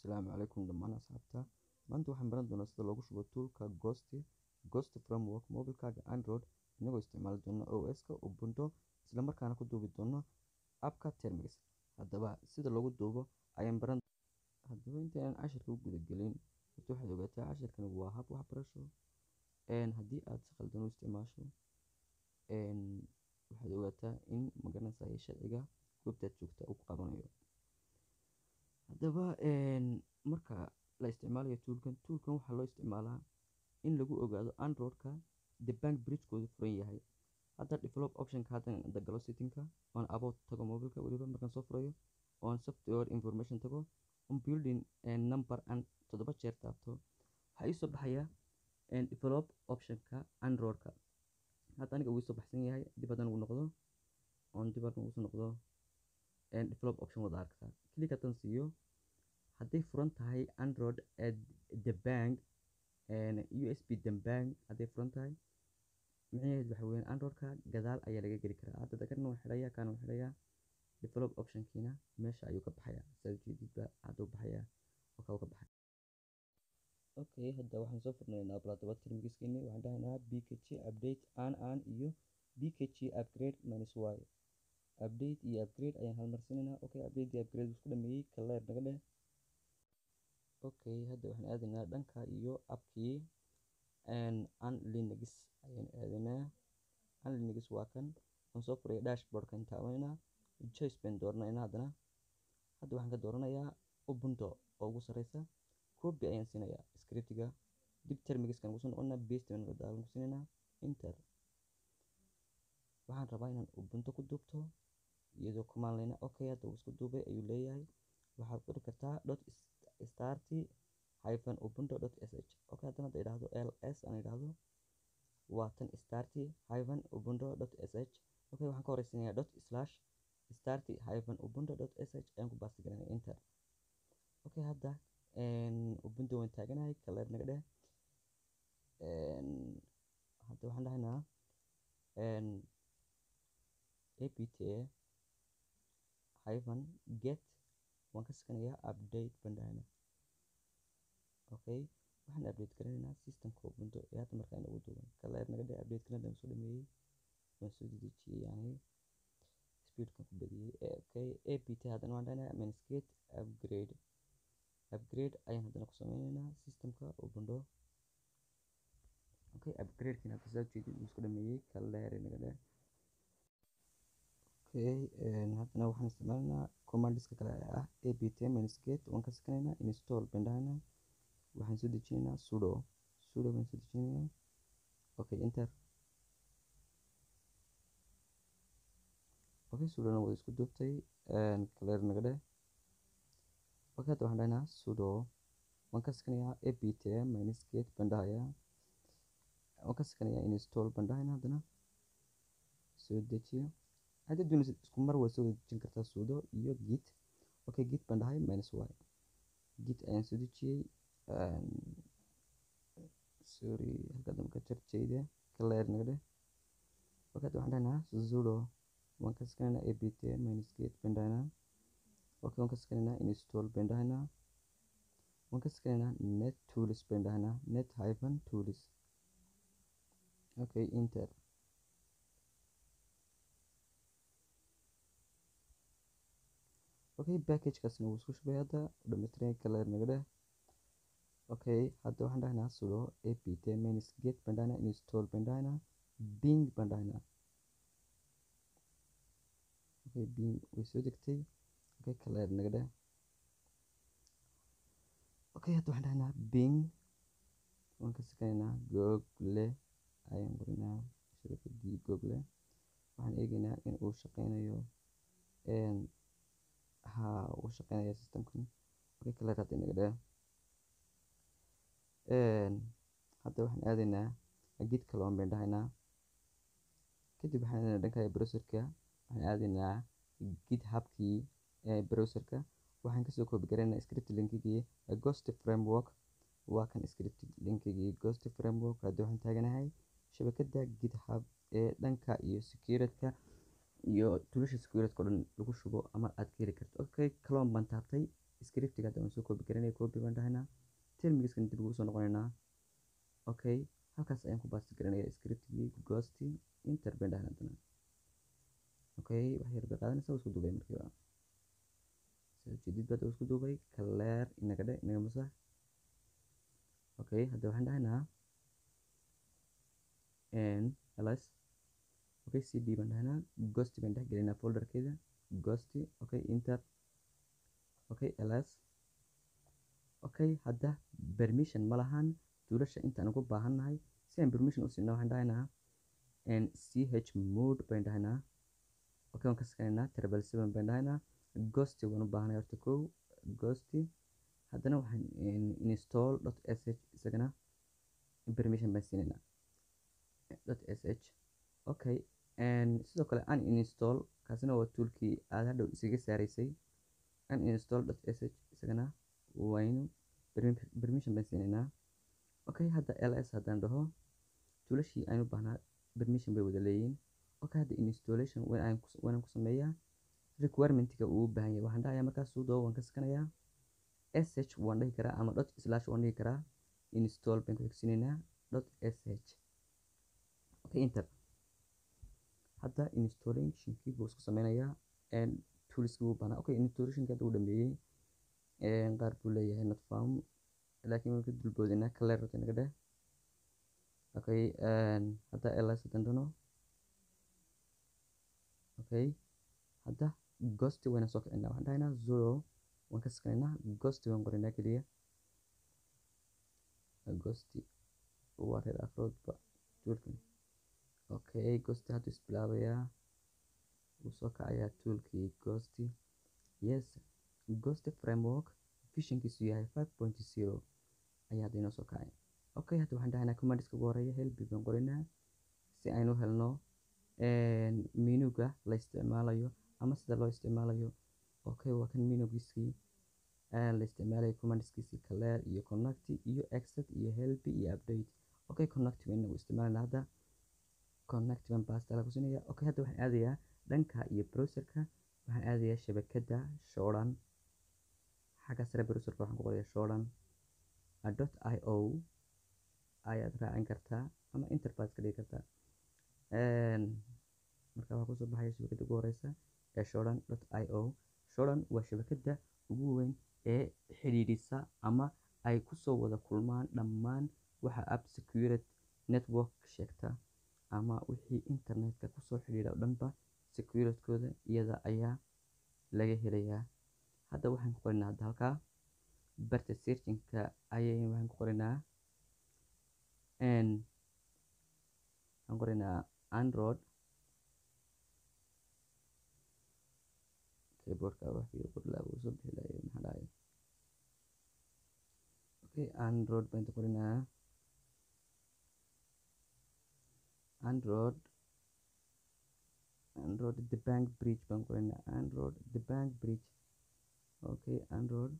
السلام عليكم. لما أنا صعبتها مانتو حمبران دون استلوغوش بطول كا Ghost framework موبيل كا Android إنه استعمال دون OS كا Ubuntu سلام بركانا كدوبي دون أب كا تيرميكس. هذا بقى سيد اللوغو دوبو أيام بران. هذا أنت أنا 10 كوب بدقلين وتوحد وقتها 10 كانوا واحد وحبرشوا. إن هدي أتخل دون استعماشوا. إن واحد وقتها إن مجانا سايش الإجا كوبتات شوكتا وقابنايو. هذا إن مركا لا استعمال تولكن وحلو استعمالها إن لجو أجازو أندرويد كا the bank bridge كود فري هاي. هذا develop option كاتن دقلو سيتينكا on about تجو موبيل كا وليبا مركان صفريو on software information تجو on building and number and تضبط شير تابتو هاي صبح هيا and develop option كا أندرويد كا. هذا أنا جوي صبح سنية هاي دي بدن ونقضه on دي بدن ونقضه and develop option وضع كذا كلي كاتن سيو. هذا front هاي أندرويد at the bank and USB dembang ada front high macnay waxaween android ka gadaal ayaa laga gali karaa hada dadka noo xiraya kaanu xiraya develop option kiina meesha ayuu ka baxaya sajidba hada u baxaya oo ka baxay okay hada waxaan soo furnaynaa platform termiskiina waxaan dhahaynaa bkg update aan iyo bkg upgrade -y update iyo upgrade ayaan hal mar sinaynaa okay update iyo upgrade isku dhameeyay kala yar naga leh. Okay, hada waxaan aadinaa dhanka iyo appkii aan Linux ayaan aadinaa. Aan Linux waa kan aan soo furay dashboardka inta awaynaa joystick doornaynaa hadana. Hada waxaan ka dooranayaa Ubuntu oo ugu sareysa. Copy ayaan siinayaa scriptiga dib termigiska ugu soo noqonaa paste ayaan daalan ku siinaynaa enter. Waxaan rabaa inaan Ubuntu ku duubto iyadoo command line okay hada uu isku duubay ayuu leeyahay. Waxaad qori kartaa starty-ubuntu.sh okay hadana hada idhaahdo ls aan idhaahdo waatan starty-ubuntu.sh okay waxaan ka horeysinayaa ./starty-ubuntu.sh ayaan ku baasigalanaya enter okay hadda ubuntu waan taaganahay kaleer naga dheh hadda waxaan dhahaynaa apt-get waan ka sikanayaa update bandana okay waxaan update garanaynaa systemka ubuntu ee hadda markaan ugu duuban kaleer naga dhig update garanaynaa soo dhameeyay waan soo dedejiyay yani speedkan ku badiyay okay apt hadana waan dhahaynaa administrate upgrade ayaan hadana ku sameynaynaa systemka ubuntu okay upgradekiina hadda soo jeedin waan soo dhameeyay kaleer naga dhig okay hadana waxaan isticmaalnaa commands-ka kale ah apt administrate waan ka sikanaynaa install bandana waxaan soo dejinaynaa sudo waan soo dejinaynaa okay enter okay sudona way isku duubtay clear naga dheh okay hadda waxaan dhahaynaa sudo waan ka sikanayaa apt administrate bandahaya waan ka sikanayaa install bandahayna haddana soo dejiyo hadda dunidu isku mar way soo dejin kartaa sudo iyo git okay git bandahay -y git ayaan soo dejiyay sorry halka damka jarjayda clear naga dheh okay hadda waxaan dhahaynaa sudo waan ka sikanaynaa apt -get bandahayna okay waan ka sikanaynaa install bandahayna waan ka sikanaynaa net tools bandahayna net-tools okay enter okay package kaasna wuu isku shubay hadda dhammaystiran kaleer naga dheh okay hadda waxaan dhahnaa sudo apt -get bandana install bandana bing bandana okay bing way soo degtay okay kaleer naga dheh okay hadda waxaan dhahnaa bing waan ka sikanaynaa google ayaan golinaa shirkaddii google waxaan eegaynaa in uu shaqeynayo uu shaqeynaya systemkan okay kaleer hadda inaga dheh hadda waxaan aadaynaa git kale oon baan dhahaynaa kadib waxaan aadaynaa dhankaya browserka waxaan aadaynaa git hubkii browserka waxaan kasoo koobi garaynaa script linkigii ghost framework waa kan script linkigii ghost framework hadda waxaan taaganahay shabakadda git hub ee dhanka iyo securitydka iyo tuulasha security-ga oo dhan lagu shubo ama aad ka heli karto okay kaloo baan taabtay script kita untuk kopikan ini kopi benda hena, terus mungkin script itu bisa nongol hena, oke, hak saya yang kubas script ini script ini ghost ini inter benda hena tuh, oke, akhir kata ini saya uskup dua yang berkira, saya jadi dua uskup dua baik, kelar ini kada ini masa, oke, ada benda hena, and alas, oke, cd benda hena, ghost benda hena folder kita, ghost, oke, inter okay ls okay hadda permission malahan duulasha inta anagu baahannahay si aan permission u siino waxaan dhahaynaa n ch mode baan dhahaynaa okay waan ka sakaynaa triple seven baan dhahaynaa ghost waan u baahanay horta kow ghost haddana waxaan install.sh isagana permission baan siinaynaa .sh okay n sidoo kale aan install kaasina waa toolkii aad hadhow isaga saaraysay uninstall.sh isagana waynu permission baan siinayna okay hadda ls haddaan dhaho tuulashii aynu baahnaa permission bay wada leeyiin okay hadda installation waan ku sameeyaa requirement-ka uu baahan yahay waxaan dhahayaa markaas soo doo waan ka sakanayaa sh waan dhihi karaa ama ./ waan dhihi karaa install baan ku xigsiinaynaa .sh okay enter hadda installation-kii buu isku sameynayaa and tuliskiibu bana okay installation-ka uu dhameeyay ee qaar buu leeyahay not found laakiin marka dulboodina kala raatin gada okay hadda ls dandono okay hadda ghost wana soo keenna waxaan dhahaynaa zero waan ka sakaynaa ghost waan qorinaa kaliya ghost waa reer afrood ba tulkin okay ghost hadda isbilaabaya usoo kacayaa toolkii ghost yes Ghost-framework version-kiisu yahay 5.0 ayaa hadda inoo soo kacay okay hadda waxaan dhahaynaa command-iska ugu horeeya help baan qorinaa si aynu helno menuga la isticmaalayo ama sida loo isticmaalayo okay waa kan menugiisii la isticmaalayo command-iskiisii clear iyo connect iyo exit iyo help iyo update okay connect baan inagu isticmaalanaa hadda connect baan pasta la kusinayaa okay hadda waxaan aadayaa dhanka iyo browserka waxaan aadayaa shabakadda shodan xagga sare browserka waxaan ku qorayaa shodan .io ayaad raacin kartaa ama interface ka dhigi kartaa marka waxaa kusoo baxaya shabakadda ugu horeysa ee shodan.io shodan waa shabakadda ugu weyn ee xidhiidhisa ama ay kusoo wada kulmaan dhammaan waxa app secured network sheegta ama wixii internetka kusoo xidhiidha oo dhanba security-kooda iyada ayaa laga helayaa hadda waxaan ku qorinaa halka barta searching-ka ayay waxaan ku qorinaa android keyboard-ka wax iyo qudla uu soo bixilayo maxaa dhacay okay android baan ku qorinaa android the bank bridge baan qorinaa android the bank bridge okay android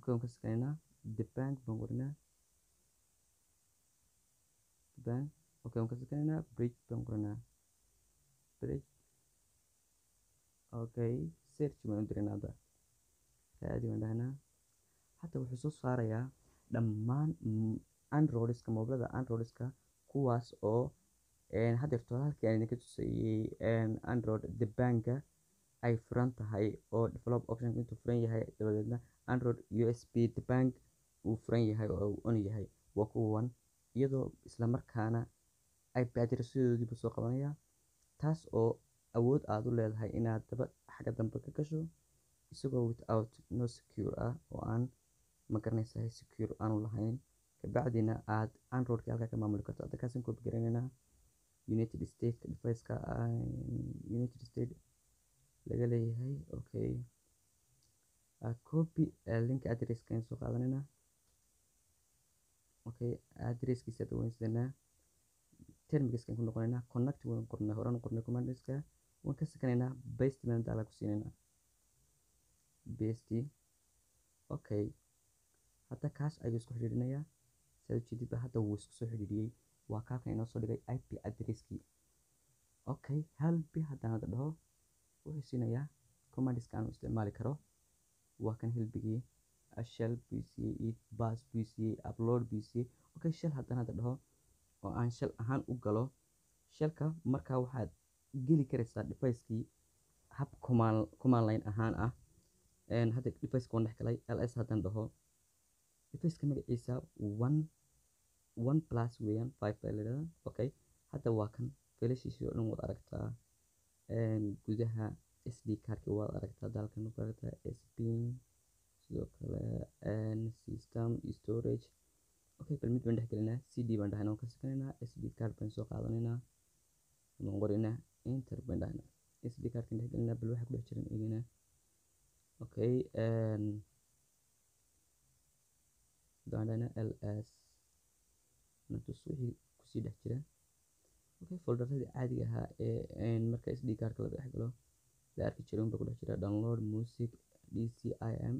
okay waan ka sakaynaa the bank baan qorinaa the bank okay waan ka sakaynaa bridge baan qorinaa bridge okay search baan u dirinaa hadda caadi baan dhahnaa hadda wuxuu soo saarayaa dhammaan android-iska moobilada android-iska kuwaas oo hadeerto halkii aan idinka tusayey android the bank-ga ay furan tahay oo develop option intuu furan yahay dabadeedna android usb the bank uu furan yahay oo uu on yahay waa kuwan iyadoo islamarkaana ay baadirasadoodiiba soo qabanayaa taas oo awood aad u leedahay inaad daba xagga dambe ka gasho isagoo without no secure ah oo aan magaranaysahay secure aanu lahayn kabacdina aad android-ka halka ka maamuli karto hadda kaasaan koobi garaynayna united state laga leeyahay okay copy link address-ka ayaan soo qaadanayna okay address-kiisa hadda waan sidanaa termigaskaan ku noqonaynaa connect waan qornay horaan qornay command-iska waan ka sakanaynaa paste baan daala ku siinaynaa paste okay hadda kaas ayuu isku xidhiidhinayaa saad jeedid ba hadda wuu isku soo xidhiidhiyey waa kaabkan inoo soo dhigay ip address-kii okay hal bi haddaan hadda dhaho wuxuu tusinaya command-iskaan u isticmaali karo waa kan helbigi shell bc eat bash bc upload bc okay shell hadda dhaho oo aan shell ahaan u galo shellka marka waxaad geli kareysaa device-ki hab command line ahaan ah een hadda device-ka waan dhaxgalay ls haddan dhaho device-ka magaciisa 1 plus weeyaan 5 bay leedahay okay hadda waa kan faylashiisa oo dhan waad aragtaa een gudaha sd card-ka waad aragtaa dalkan u barata sp sidoo kale een system storage okay bal mid baan dhexgelinaa cd baan dhahaynaa waan ka sakananaa sd card baan soo qaadananaa waan qorinaa enter baan dhahaynaa sd card-ka dhexgelinaa bal waxa ku dhex jiran eeganaa okay een daana ls natusuhi kusi dhex jira okay folderada caadiga ah ee marka sd card-ka la dhex galo la arki jira baa ku dhex jira download music dcim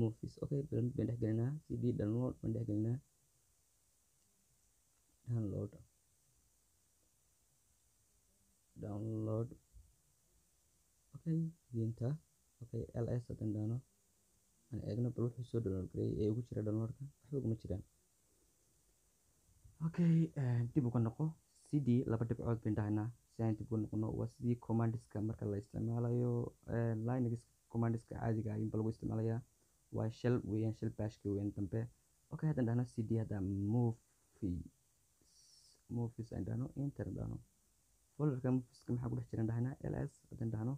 movies okay bal mid baan dhex gelinaa cd download baan dhex gelinaa download okay diinta okay ls hadan dhano aan eegno bal wuxuu soo download gareeyay ee ugu jira downloadka waxba kuma jiraan okay dib uga noqo cd laba dhibcood baan dhahaynaa si aan dib uga noqono waa sidii command-iska marka la isticmaalayo linux command-iska caadiga ah in bal lagu isticmaalayaa waa shell weeyaan shell bash-ka weeyaan dambe okay hadan dhahno cd hadan movies aan dhahno enter dhahno folderka movies-ka maxaa ku dhex jiraan dhahaynaa ls hadan dhahno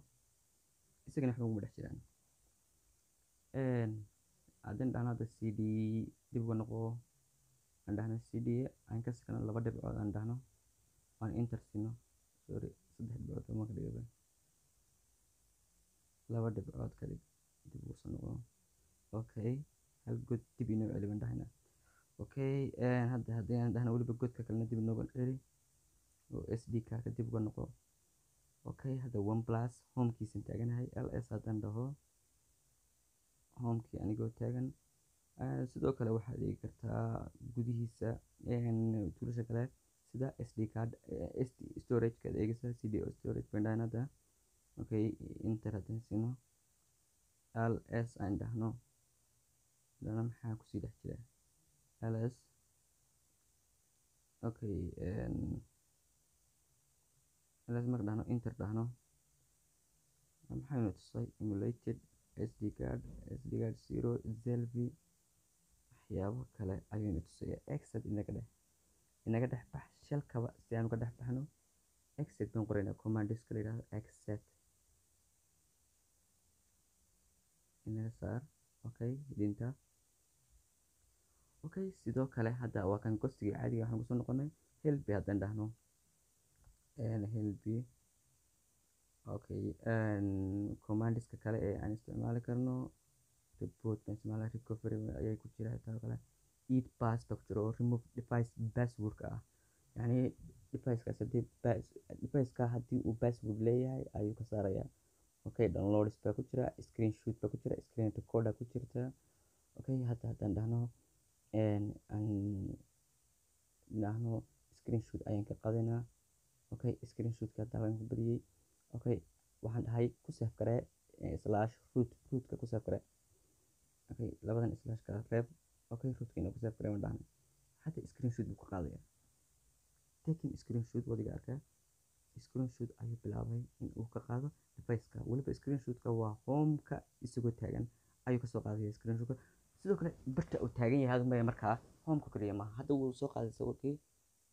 isagana waxba kuma dhex jiraan hadan dhahno hadda cd dib uga noqo aan dhahno cd aan ka sakano laba dhibcood aan dhahno aan enter sino sorry saddex dhibcood ma ka dhigaba laba dhibcood ka dhig dib ugu soo noqo okay hal god dib inoo celi baan dhahna okay hadda haddii aan dhahno weliba godka kalena dib inooga celi oo sd card-ka dib uga noqo okay hadda 1 plus homekiisan taaganahay ls haddaan dhaho homekii anigoo taagan sidoo kale waxaad eegi kartaa gudihiisa tuulasha kale sida sd card sd storage-ka aad eegaysaa cd oo storage bandhanada okay inter haddaan sino ls aan dhahno dana maxaa kusii dhex jira ls okay ls marka dhahno inter dhahno maxaynu tusay emulated sd card 0 zelvi waxyaabo kale ayaynu tusaya exit inaga dhex bax shalkaba si aan uga dhex baxno exit baan qoraynaa command-iska la yidhaahdo exit inaga saar okay dinta okay sidoo kale hadda waa kan gosigii caadiga waxaan kusoo noqonay helbi haddaan dhahno helbi okay command-iska kale ee aan isticmaali karno report baan isticmaalaa recovery ayay ku jira xitaa kale eat pass baa ku jira oo remove device password-ka ah yacni device-ka haddii uu password leeyahay ayuu ka saarayaa okay downloads baa ku jira screenshot baa ku jira screen recorder ku jirta okay hadda haddaan dhahno screenshot ayaan ka qadanaa okay screenshot-ka hadda waan ku badiyey okay waxaan dhahay ku save garee /root-ka ku save garee okay labadan slash kala reeb okay root-ka inuu ku save garee waan dhahnay hadda screenshot buu ka qaadayaa taking screenshot wadiga arkaa screenshot ayuu bilaabay inuu ka qaado device-ka weliba screenshot-ka waa home-ka isagoo taagan ayuu kasoo qaadaya screenshot-ka sidoo kale birta uu taagan yahay ma markaa home-ka kaliya maaha hadda wuu soo qaaday sawirkii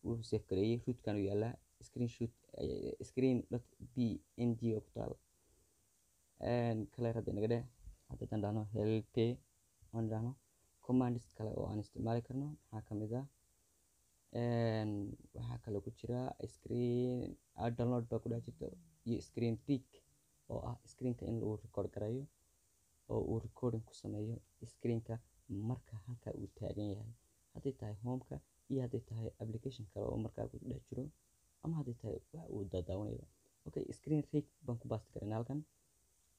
wuu save gareeyey root-kan uu yaalaa screenshot screen.png oo ku taal kale hadda inaga dheh hadda haddaan dhahno help aan dhahno command kale oo aan isticmaali karno maxaa ka mid ah waxaa kale ku jira screen download baa ku dhex jirta iyo screen tick oo ah screen-ka in lagu record garayo oo uu recording ku sameeyo screen-ka marka halka uu taagan yahay hadday tahay home-ka iyo hadday tahay application kale oo markaa ku dhex jiro ama hadday tahay wax uu daadaawanaya okay screen rig baan ku baasti karanaa halkan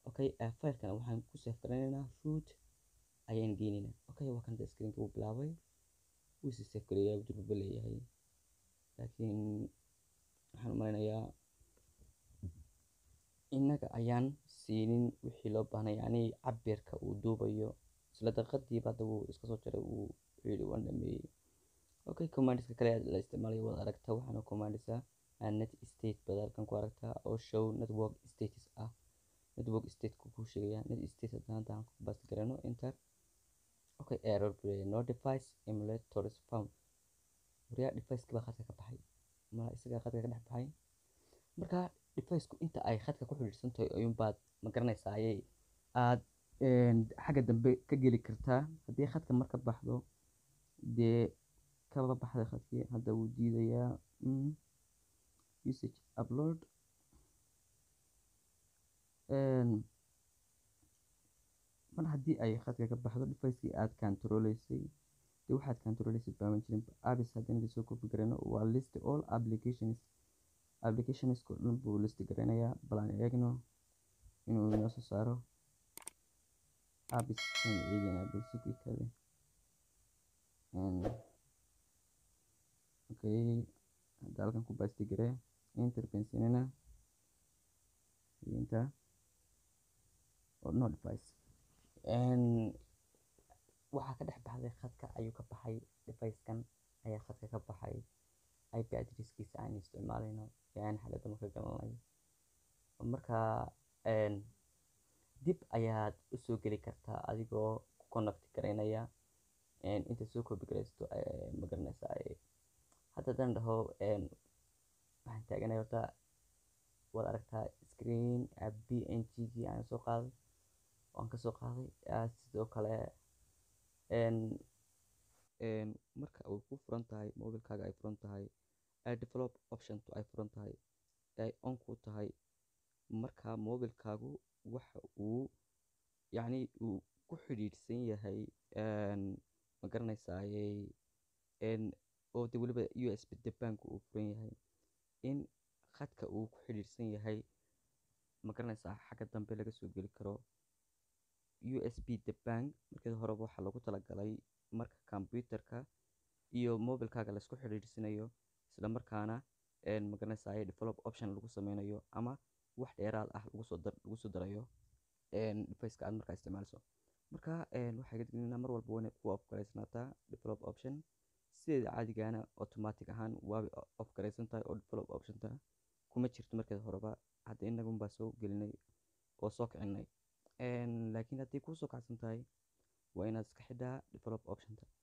okay file-kan waxaan ku save garanaynaa root ayaan geynaynaa okay waa kan screen-ka uu bilaabay wuu si save gareeyaa wuxuu leeyahay laakiin waxaan u malaynayaa inaga ayaan siinin wixii loo baahnaa yani cabirka uu duubayo isla daqiiqadii baad uu iska soo jiray uu yiri waan dhameeyay okay commands ka kale la isticmaalayo wad aragtaa waxaana commandsa net state badalkan ku aragtaa oo show network status ah network state ku ku sheegaya net state hadaan ku bas garano enter okay error play no device emulator is found wariya device ka khadka ka baxay ma isaga khadka ka dhex baxay marka device ku inta ay khadka ku xiriirsan tahay ayun baad ma garanaysaa ayay aad xagga dambe ka geli kartaa hadii khadka marka baxdo de kala baxday khadkii hada uu diidayaa usage upload mar hadii ay khadka ka baxdo device-kii aad controlaysay de waxaad controlaysay baaban jirin apps hadana soo koobigarano waa list all applications ku dhan buu list garanaya balan eegno inuu noo soo saaro apps kan eegana bulshadii kale okay dalkan ku basti gare enter pensinina enter or not device and waxa ka dhex baxday khadka ayuu ka baxay device kan ayaa khadka ka baxay IP address-kiisa aan isticmaalayno yaan xaaladda ma ka galanayo marka dib ayaad u soo geli kartaa adigoo ku connect karaynaya inta soo koobi garaysto ma garanaysaa hadda dan dhaho waxaan taaganaya horta waad aragtaa screen png-gii aan soo qaaday waan kasoo qaaday sidoo kale marka uu ku furan tahay mobilkaaga ay furan tahay develop option to ay furan tahay ay on ku tahay marka mobilkaagu waxa uu yani uu ku xidhiidhsan yahay ma garanaysaa oo de waliba USB debanku uu furan yahay in khadka uu ku xidhiidhsan yahay ma garanaysaa xagga dambe laga soo geli karo USB debank markii hore waxa lagu talagalay marka computerka iyo mobilkaaga la isku xiriirsanayo isla markaana ma garanaysaa develop option lagu sameeyo ama wax dheeraad ah lagu soo darayo device-ka aad marka isticmaalso marka waxa ay gudbinayna mar walba wana ku upgrade-sanata develop option sida caadigaana automatic ahaan waa upgrade-santahay oo develop option-ta kuma jirto markii horeba hadda inagu baa soo gelinay oo soo kicinay laakiin hadii ku soo kacsantahay وإن أسكحدها develop option